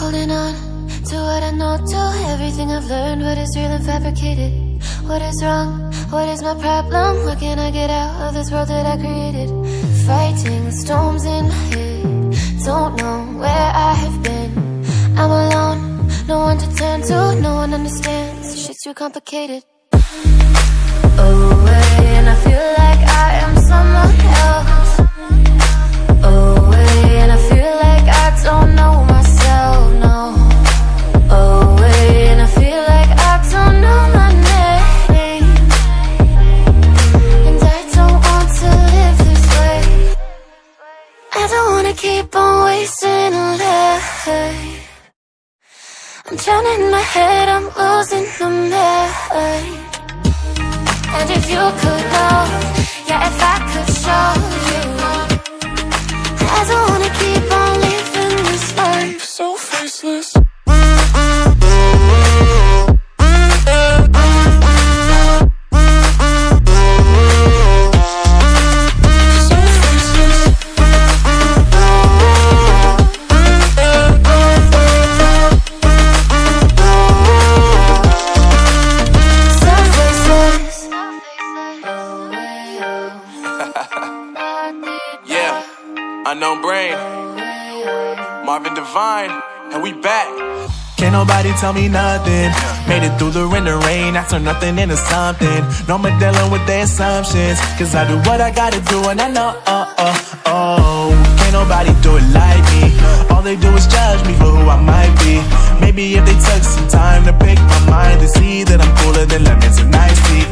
holding on to what I know, to everything I've learned. What is real and fabricated? What is wrong? What is my problem? Why can't I get out of this world that I created? Fighting the storms in my head, don't know where I have been. I'm alone, no one to turn to, no one understands. This shit's too complicated. Away, and I feel like I am someone else. Away, and I feel like I don't know myself, no. Away, and I feel like I don't know my name, and I don't want to live this way. I don't wanna keep on wasting a life. I'm drowning in my head, I'm losing the mind. And if you could know, yeah, if I could show you, I don't wanna keep on living this life so faceless. Unknown Brain, Marvin Devine, and we back. Can't nobody tell me nothing. Made it through the rain, I turned nothing into something. No more dealing with their assumptions, cause I do what I gotta do, and I know, can't nobody do it like me. All they do is judge me for who I might be. Maybe if they took some time to pick my mind, to see that I'm cooler than lemons and iced tea.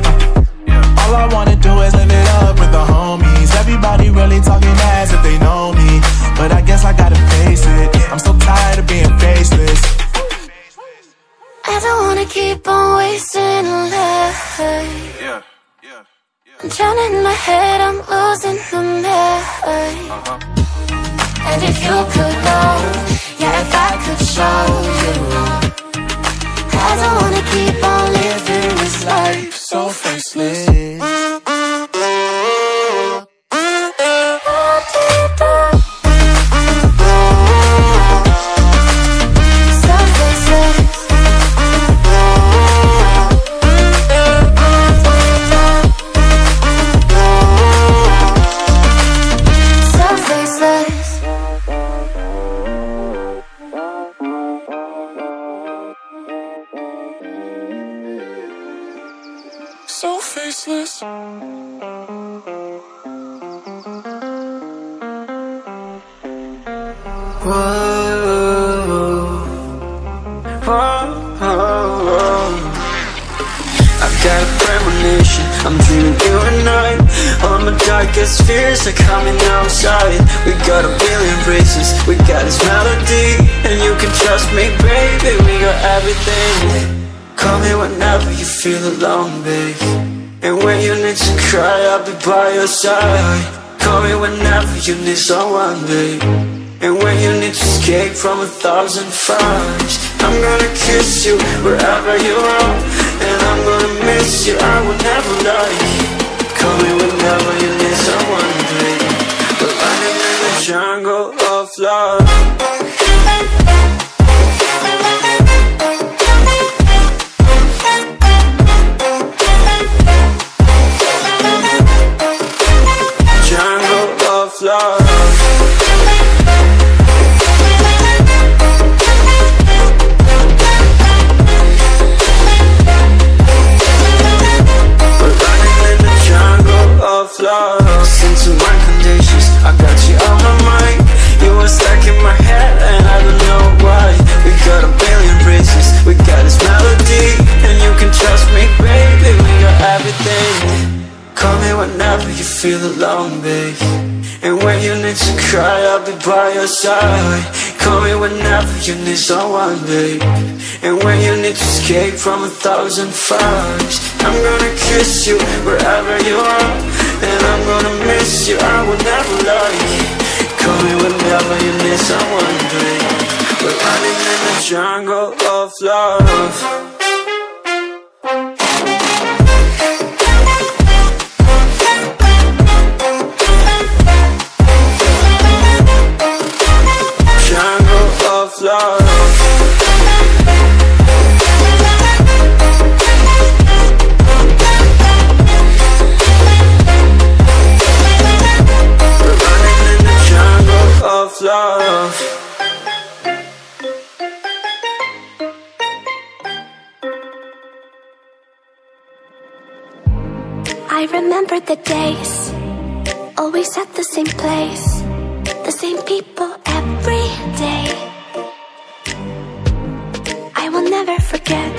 All I wanna do is live it up with the homies. Everybody really talking as if they know me, but I guess I gotta face it. I'm so tired of being faceless. I don't wanna keep on wasting a life. I'm drowning in my head, I'm losing the mind. And if you could know, yeah, if I could show you, I don't wanna keep on living this life so faceless. So faceless. I've got a premonition, I'm dreaming you and I. All my darkest fears are coming outside. We got a billion races, we got this melody, and you can trust me, baby, we got everything. Call me whenever you feel alone, babe. And when you need to cry, I'll be by your side. Call me whenever you need someone, babe. And when you need to escape from 1,000 fires, I'm gonna kiss you wherever you are, and I'm gonna miss you, I will never lie. Call me whenever you need someone, babe. We're running in the jungle of love. Feel alone, babe. And when you need to cry, I'll be by your side. Call me whenever you need someone, babe. And when you need to escape from 1,000 fires, I'm gonna kiss you wherever you are, and I'm gonna miss you, I will never lie. Call me whenever you need someone, babe. We're running in the jungle of love. Love. love. I remember the days, always at the same place, the same people every day. I will never forget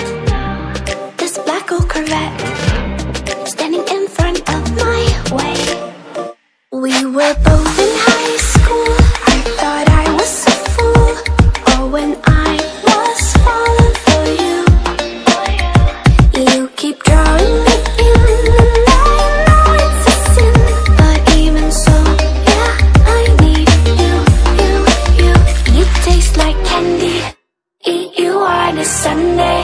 this black old Corvette, standing in front of my way. We were both in high school, I thought I was a fool, oh, when I was falling for you. You keep drawing me in the night. Sunday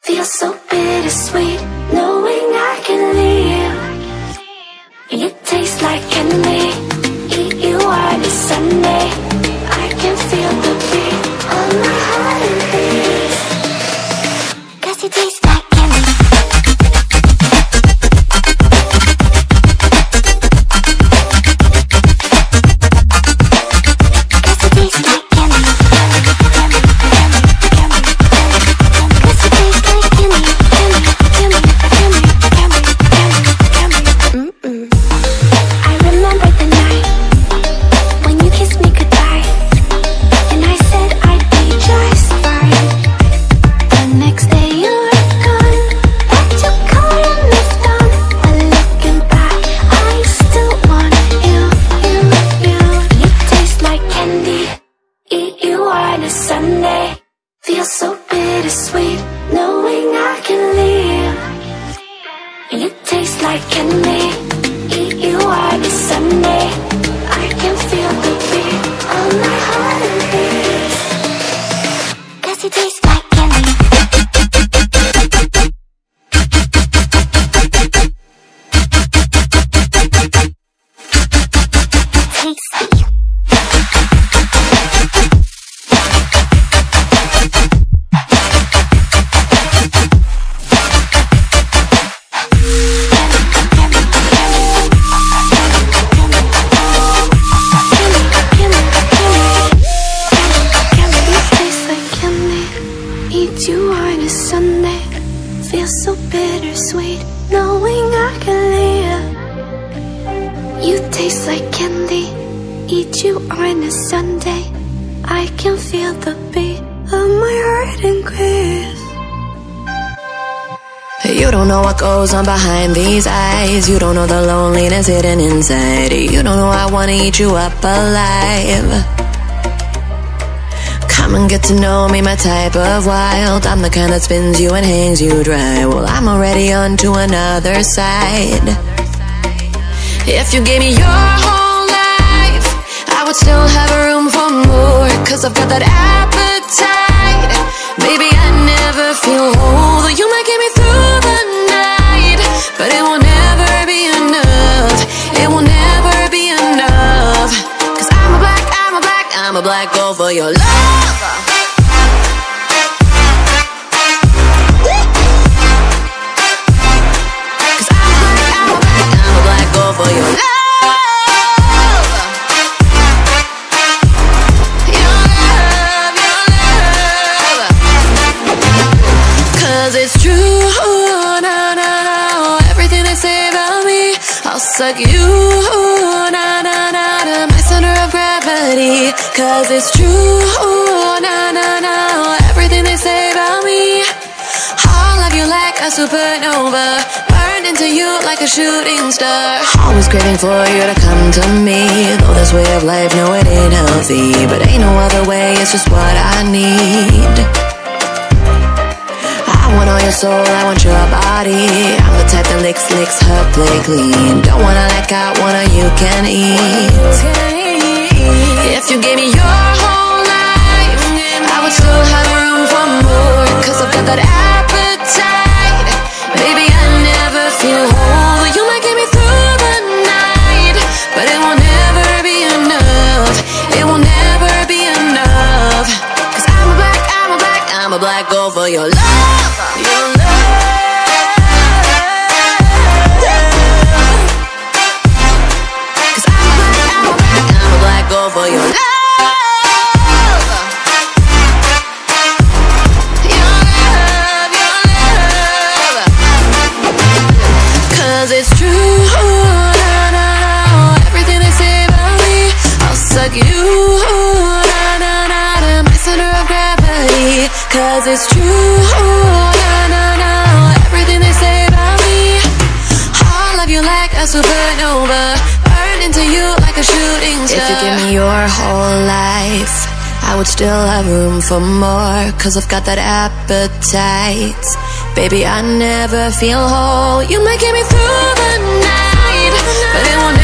feels so bittersweet, knowing I can leave. You taste like candy. Eat you on a Sunday. I can feel the beat on my heart and beat. 'Cause you taste like candy. Sunday feels so bittersweet, knowing I can leave. You taste like candy. Eat you on a Sunday. I can feel the beat on my heart and beat. 'Cause you taste like candy. You on a Sunday, feels so bittersweet, knowing I can live. You taste like candy. Eat you on a Sunday. I can feel the beat of my heart increase. You don't know what goes on behind these eyes. You don't know the loneliness hidden inside. You don't know I wanna eat you up alive. Come and get to know me, my type of wild. I'm the kind that spins you and hangs you dry. Well, I'm already on to another side. If you gave me your whole life, I would still have room for more. 'Cause I've got that appetite. Baby, I never feel whole. You might get me through the night, but it will never be enough. It will never be enough. 'Cause I'm a black girl for your love. Suck you, ooh, na na na na, my center of gravity. 'Cause it's true, ooh, na na na, everything they say about me. All of you like a supernova, burned into you like a shooting star. Always craving for you to come to me. Though this way of life, no, it ain't healthy, but ain't no other way. It's just what I need. I want all your soul, I want your body. I'm the type that licks her plate clean. Don't wanna let God, wanna you can eat. If you gave me your whole life, I would still have room for more. 'Cause I've got that appetite. Baby, I never feel whole. You might get me through the night, but it will never be enough. It will never be enough. 'Cause I'm a black girl for your love. For your love. you. Na-na-na, the center of gravity. Cause it's true. Na-na-na, everything they say about me. I love you like a supernova, burn into you like a shooting star. If you give me your whole life, I would still have room for more. Cause I've got that appetite. Baby, I never feel whole. You might get me through the night, but it won't